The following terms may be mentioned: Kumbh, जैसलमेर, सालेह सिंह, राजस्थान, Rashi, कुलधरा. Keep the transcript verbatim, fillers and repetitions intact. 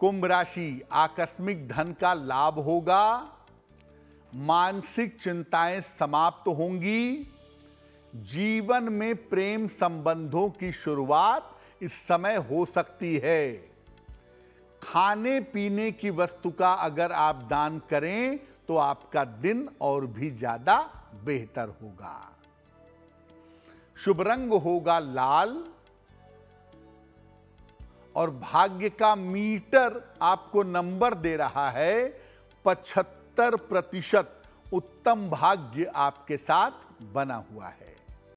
कुंभ राशि आकस्मिक धन का लाभ होगा, मानसिक चिंताएं समाप्त होंगी, जीवन में प्रेम संबंधों की शुरुआत इस समय हो सकती है। खाने पीने की वस्तु का अगर आप दान करें तो आपका दिन और भी ज्यादा बेहतर होगा। शुभ रंग होगा लाल और भाग्य का मीटर आपको नंबर दे रहा है पचहत्तर प्रतिशत। उत्तम भाग्य आपके साथ बना हुआ है।